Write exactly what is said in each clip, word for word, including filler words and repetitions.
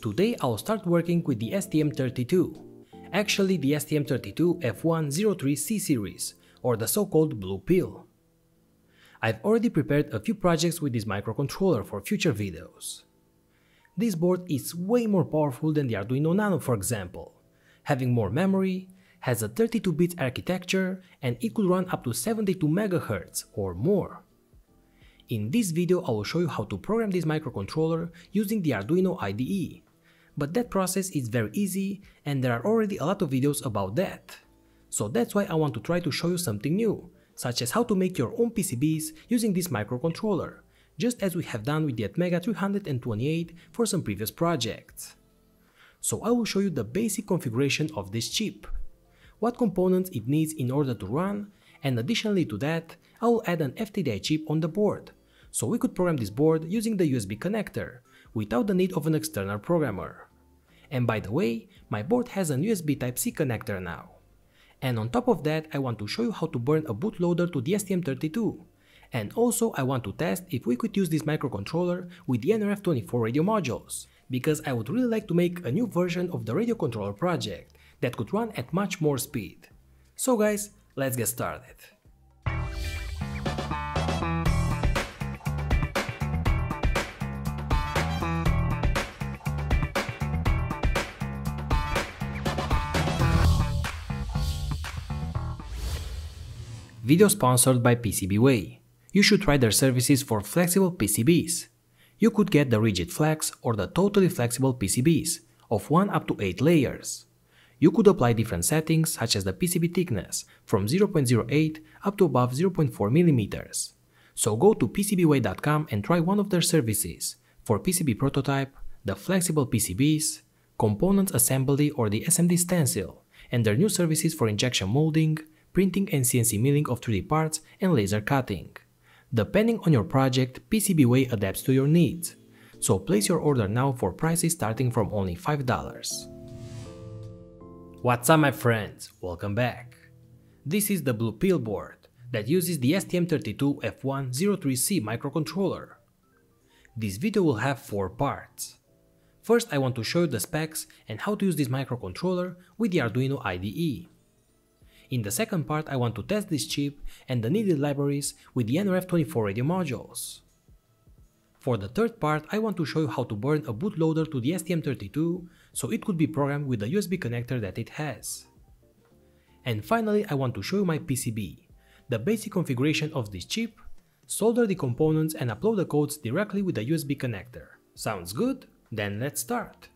Today I'll start working with the S T M thirty-two, actually the S T M thirty-two F one oh three C series, or the so-called blue pill. I've already prepared a few projects with this microcontroller for future videos. This board is way more powerful than the Arduino Nano, for example, having more memory, has a thirty-two bit architecture, and it could run up to seventy-two megahertz or more. In this video I will show you how to program this microcontroller using the Arduino I D E, but that process is very easy and there are already a lot of videos about that. So that's why I want to try to show you something new, such as how to make your own P C Bs using this microcontroller, just as we have done with the ATmega three twenty-eight for some previous projects. So I will show you the basic configuration of this chip, what components it needs in order to run, and additionally to that, I will add an F T D I chip on the board, so we could program this board using the U S B connector, without the need of an external programmer. And by the way, my board has an U S B Type C connector now. And on top of that, I want to show you how to burn a bootloader to the S T M thirty-two, and also I want to test if we could use this microcontroller with the N R F twenty-four radio modules, because I would really like to make a new version of the radio controller project that could run at much more speed. So guys, let's get started. Video sponsored by PCBWay. You should try their services for flexible P C Bs. You could get the rigid flex or the totally flexible P C Bs, of one up to eight layers. You could apply different settings such as the P C B thickness, from zero point zero eight up to above zero point four millimeters. So go to P C B way dot com and try one of their services, for P C B prototype, the flexible P C Bs, components assembly or the S M D stencil, and their new services for injection molding, printing and C N C milling of three D parts and laser cutting. Depending on your project, PCBWay adapts to your needs, so place your order now for prices starting from only five dollars. What's up my friends, welcome back. This is the blue pill board that uses the S T M thirty-two F one oh three C microcontroller. This video will have four parts. First I want to show you the specs and how to use this microcontroller with the Arduino I D E. In the second part I want to test this chip and the needed libraries with the N R F twenty-four radio modules. For the third part I want to show you how to burn a bootloader to the S T M thirty-two so it could be programmed with the U S B connector that it has. And finally I want to show you my P C B, the basic configuration of this chip, solder the components and upload the codes directly with the U S B connector. Sounds good? Then let's start!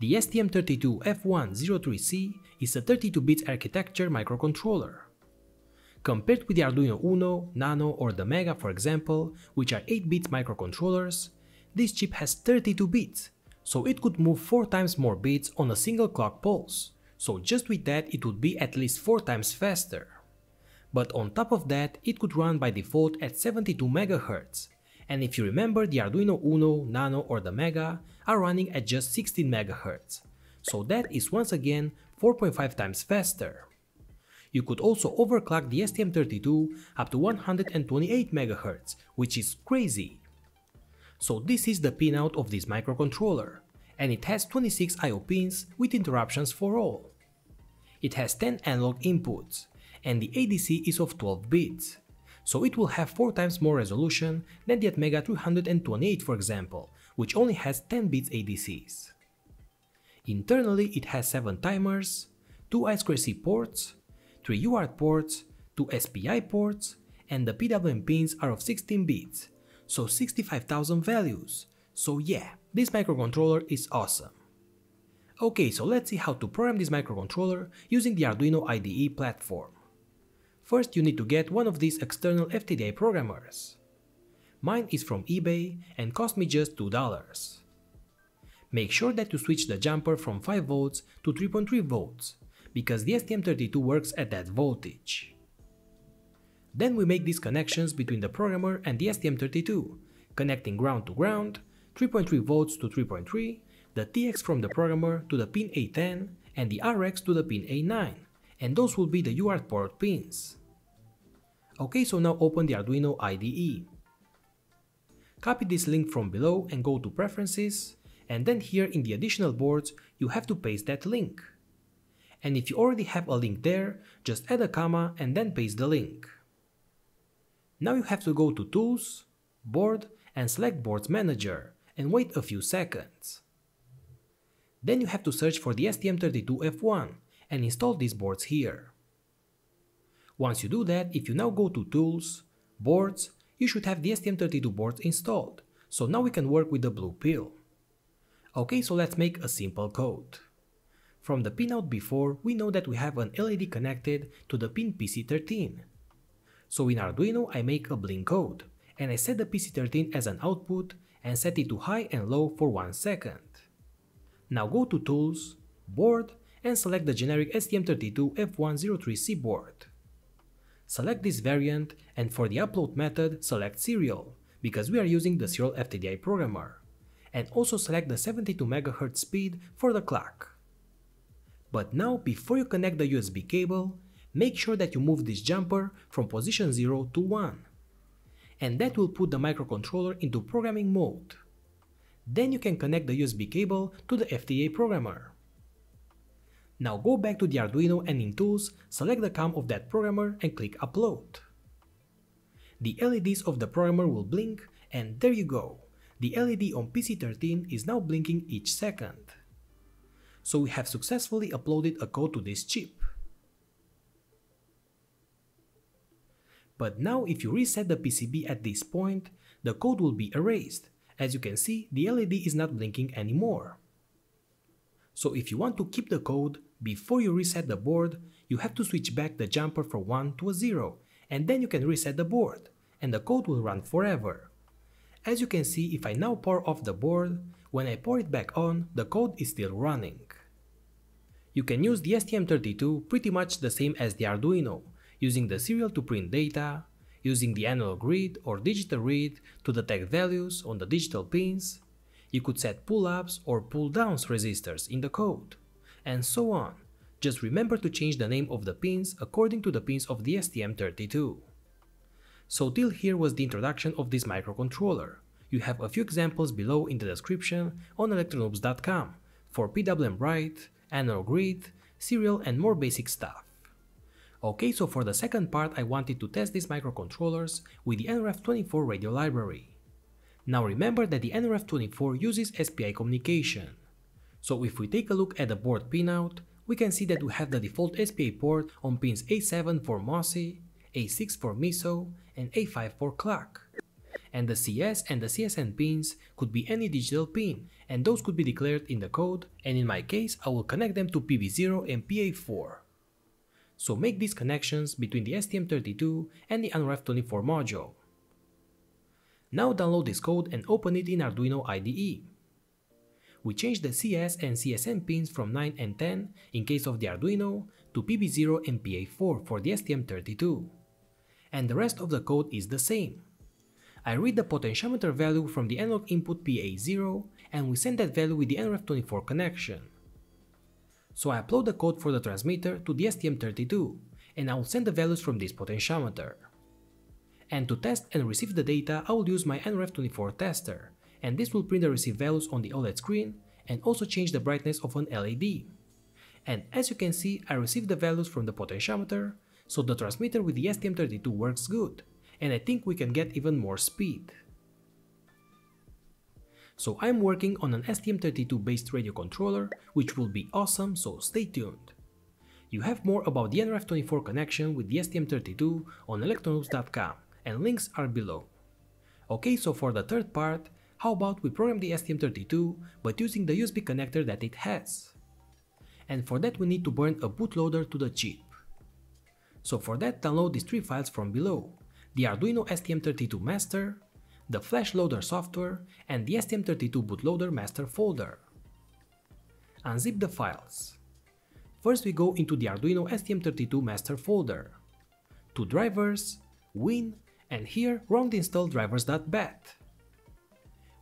The S T M thirty-two F one oh three C is a thirty-two bit architecture microcontroller. Compared with the Arduino Uno, Nano or the Mega, for example, which are eight bit microcontrollers, this chip has thirty-two bits, so it could move four times more bits on a single clock pulse, so just with that it would be at least four times faster. But on top of that, it could run by default at seventy-two megahertz. And if you remember, the Arduino Uno, Nano or the Mega are running at just sixteen megahertz, so that is once again four point five times faster. You could also overclock the S T M thirty-two up to one hundred twenty-eight megahertz, which is crazy. So this is the pinout of this microcontroller, and it has twenty-six I O pins with interruptions for all. It has ten analog inputs, and the A D C is of twelve bits. So it will have four times more resolution than the ATmega three twenty-eight, for example, which only has ten bits A D Cs. Internally it has seven timers, two I two C ports, three U A R T ports, two S P I ports, and the P W M pins are of sixteen bits, so sixty-five thousand values, so yeah, this microcontroller is awesome. Ok, so let's see how to program this microcontroller using the Arduino I D E platform. First you need to get one of these external F T D I programmers. Mine is from eBay and cost me just two dollars. Make sure that you switch the jumper from five volts to three point three volts, because the S T M thirty-two works at that voltage. Then we make these connections between the programmer and the S T M thirty-two, connecting ground to ground, three point three volts to three point three, the T X from the programmer to the pin A ten and the R X to the pin A nine. And those will be the U A R T port pins. Ok, so now open the Arduino I D E. Copy this link from below and go to Preferences and then here in the additional boards you have to paste that link. And if you already have a link there, just add a comma and then paste the link. Now you have to go to Tools, Board and select Boards Manager and wait a few seconds. Then you have to search for the S T M thirty-two F one and install these boards here. Once you do that, if you now go to Tools, Boards, you should have the S T M thirty-two boards installed, so now we can work with the blue pill. Okay, so let's make a simple code. From the pinout before, we know that we have an L E D connected to the pin P C thirteen. So in Arduino I make a blink code, and I set the P C thirteen as an output and set it to high and low for one second. Now go to Tools, Board and select the generic S T M thirty-two F one oh three C board. Select this variant and for the upload method select serial, because we are using the serial F T D I programmer, and also select the seventy-two megahertz speed for the clock. But now before you connect the U S B cable, make sure that you move this jumper from position zero to one. And that will put the microcontroller into programming mode. Then you can connect the U S B cable to the F T D I programmer. Now go back to the Arduino and in Tools, select the COM of that programmer and click Upload. The L E Ds of the programmer will blink, and there you go, the L E D on P C thirteen is now blinking each second. So we have successfully uploaded a code to this chip. But now if you reset the P C B at this point, the code will be erased. As you can see, the L E D is not blinking anymore. So if you want to keep the code, before you reset the board, you have to switch back the jumper from one to a zero, and then you can reset the board, and the code will run forever. As you can see, if I now power off the board, when I power it back on, the code is still running. You can use the S T M thirty-two pretty much the same as the Arduino, using the serial to print data, using the analog read or digital read to detect values on the digital pins. You could set pull-ups or pull-downs resistors in the code, and so on. Just remember to change the name of the pins according to the pins of the S T M thirty-two. So till here was the introduction of this microcontroller. You have a few examples below in the description on electronoobs dot com for P W M write, analog read, serial and more basic stuff. Okay, so for the second part I wanted to test these microcontrollers with the N R F twenty-four radio library. Now remember that the N R F twenty-four uses S P I communication. So if we take a look at the board pinout, we can see that we have the default S P I port on pins A seven for MOSI, A six for MISO and A five for clock. And the C S and the C S N pins could be any digital pin, and those could be declared in the code, and in my case I will connect them to P B zero and P A four. So make these connections between the S T M thirty-two and the N R F twenty-four module. Now download this code and open it in Arduino I D E. We change the C S and C S N pins from nine and ten in case of the Arduino to P B zero and P A four for the S T M thirty-two. And the rest of the code is the same. I read the potentiometer value from the analog input P A zero and we send that value with the N R F twenty-four connection. So I upload the code for the transmitter to the S T M thirty-two and I will send the values from this potentiometer. And to test and receive the data I will use my N R F twenty-four tester, and this will print the received values on the OLED screen and also change the brightness of an L E D. And as you can see, I received the values from the potentiometer, so the transmitter with the S T M thirty-two works good, and I think we can get even more speed. So I'm working on an S T M thirty-two based radio controller, which will be awesome, so stay tuned. You have more about the N R F twenty-four connection with the S T M thirty-two on electronoobs dot com. And links are below. Okay, so for the third part, how about we program the S T M thirty-two but using the U S B connector that it has? And for that we need to burn a bootloader to the chip. So for that download these three files from below, the Arduino S T M thirty-two master, the flash loader software and the S T M thirty-two bootloader master folder. Unzip the files. First we go into the Arduino S T M thirty-two master folder, to drivers, win, and here run the install drivers dot bat.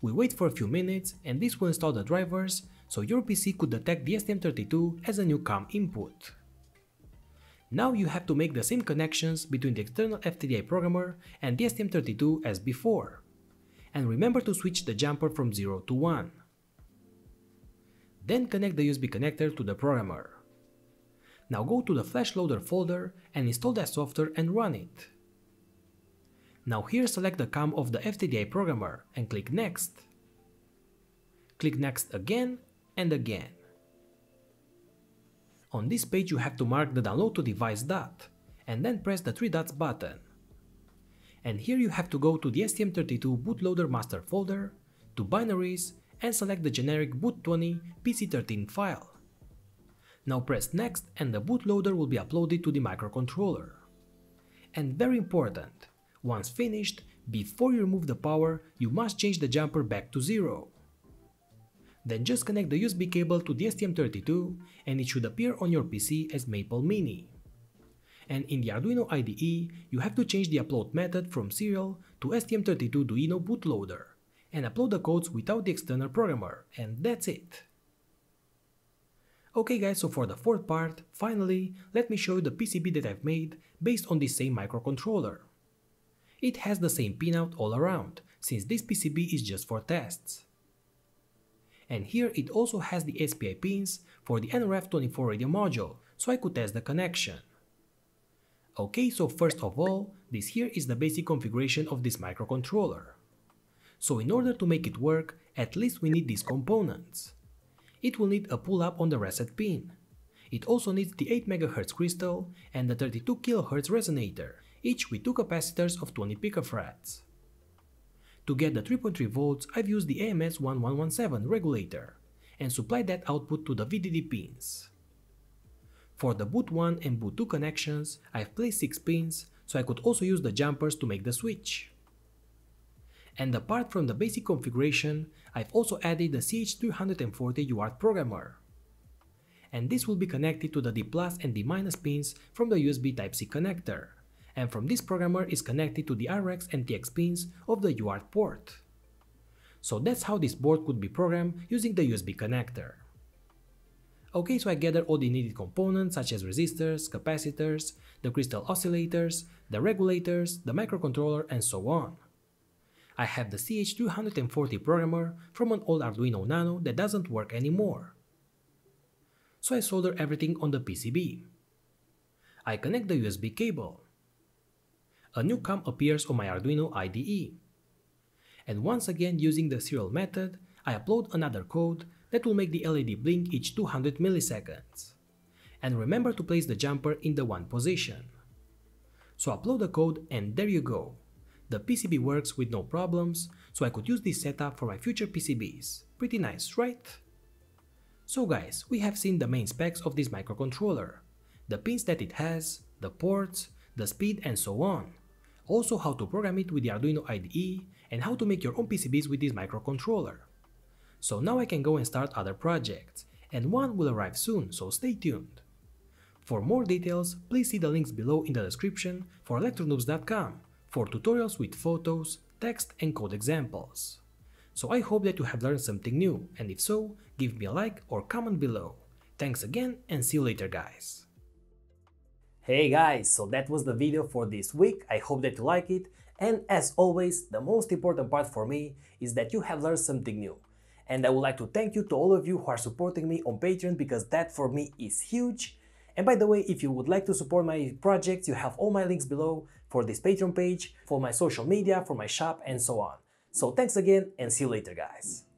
We wait for a few minutes and this will install the drivers so your P C could detect the S T M thirty-two as a new COM input. Now you have to make the same connections between the external F T D I programmer and the S T M thirty-two as before. And remember to switch the jumper from zero to one. Then connect the U S B connector to the programmer. Now go to the flash loader folder and install that software and run it. Now here select the C O M of the F T D I programmer and click Next. Click Next again and again. On this page you have to mark the download to device dot and then press the three dots button. And here you have to go to the S T M thirty-two bootloader master folder, to binaries and select the generic boot twenty P C thirteen file. Now press Next and the bootloader will be uploaded to the microcontroller. And very important, once finished, before you remove the power, you must change the jumper back to zero. Then just connect the U S B cable to the S T M thirty-two and it should appear on your P C as Maple Mini. And in the Arduino I D E, you have to change the upload method from serial to S T M thirty-two Duino bootloader and upload the codes without the external programmer, and that's it. Ok guys, so for the fourth part, finally, let me show you the P C B that I've made based on this same microcontroller. It has the same pinout all around, since this P C B is just for tests. And here it also has the S P I pins for the N R F twenty-four radio module, so I could test the connection. Ok, so first of all, this here is the basic configuration of this microcontroller. So in order to make it work, at least we need these components. It will need a pull-up on the reset pin. It also needs the eight megahertz crystal and the thirty-two kilohertz resonator, each with two capacitors of twenty picofarads. To get the three point three volts, I've used the A M S one one one seven regulator and supplied that output to the V D D pins. For the boot one and boot two connections, I've placed six pins, so I could also use the jumpers to make the switch. And apart from the basic configuration, I've also added the C H three forty U A R T programmer. And this will be connected to the D plus and D minus pins from the U S B Type C connector. And from this programmer is connected to the R X and T X pins of the U A R T port. So that's how this board could be programmed using the U S B connector. Ok, so I gathered all the needed components such as resistors, capacitors, the crystal oscillators, the regulators, the microcontroller and so on. I have the C H three forty programmer from an old Arduino Nano that doesn't work anymore. So I solder everything on the P C B. I connect the U S B cable. A new C O M appears on my Arduino I D E. And once again using the serial method, I upload another code that will make the L E D blink each two hundred milliseconds. And remember to place the jumper in the one position. So upload the code and there you go. The P C B works with no problems, so I could use this setup for my future P C Bs. Pretty nice, right? So guys, we have seen the main specs of this microcontroller, the pins that it has, the ports, the speed and so on. Also how to program it with the Arduino I D E and how to make your own P C Bs with this microcontroller. So now I can go and start other projects, and one will arrive soon, so stay tuned. For more details, please see the links below in the description for electronoobs dot com. For tutorials with photos, text and code examples. So I hope that you have learned something new, and if so, give me a like or comment below. Thanks again and see you later guys. Hey guys, so that was the video for this week, I hope that you like it, and as always, the most important part for me is that you have learned something new. And I would like to thank you to all of you who are supporting me on Patreon, because that for me is huge. And by the way, if you would like to support my project, you have all my links below for this Patreon page, for my social media, for my shop and so on. So thanks again and see you later guys.